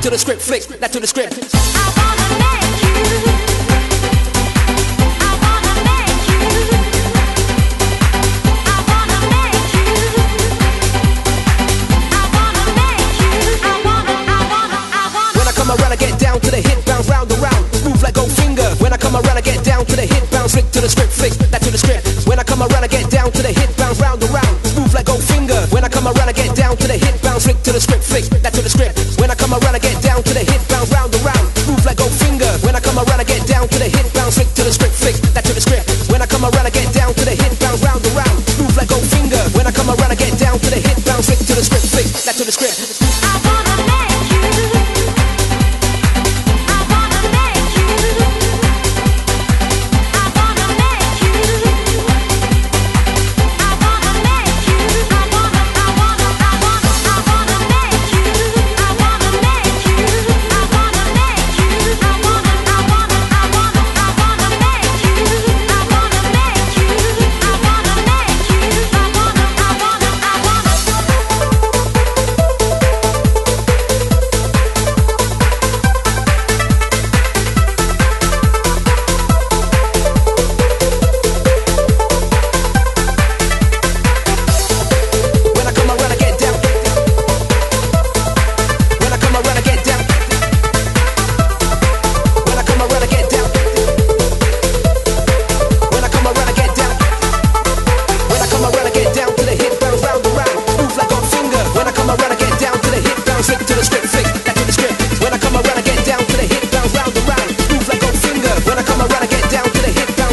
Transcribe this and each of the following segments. back to the script, flick, back to the script. I wanna make you. To the hit, bounce round and round, move like Goldfinger. When I come around, I get down to the hit, bounce, flick to the script, flick back to the script. When I come around, I get down to the hit, bounce round and round, move like Goldfinger. When I come around, I get down to the hit, bounce, flick to the script, flick back to the script. When I come around, I get down to the hit, bounce round and round, move like Goldfinger. When I come around, I get down to the hit, bounce, flick to the script, flick back to the script. When I come around, I get down to the hit, bounce round and round, move like Goldfinger. When I come around, I get down to the hit, bounce, flick to the script, flick back to the script.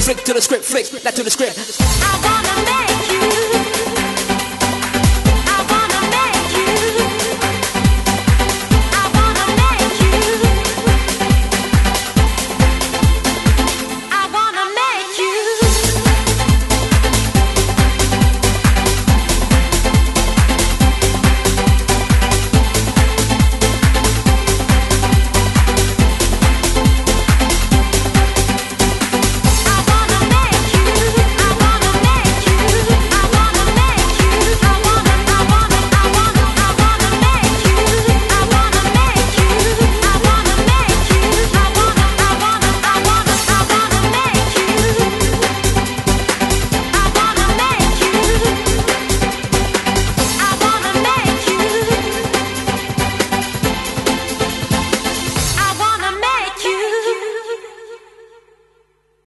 Flick to the script, flick back to the script.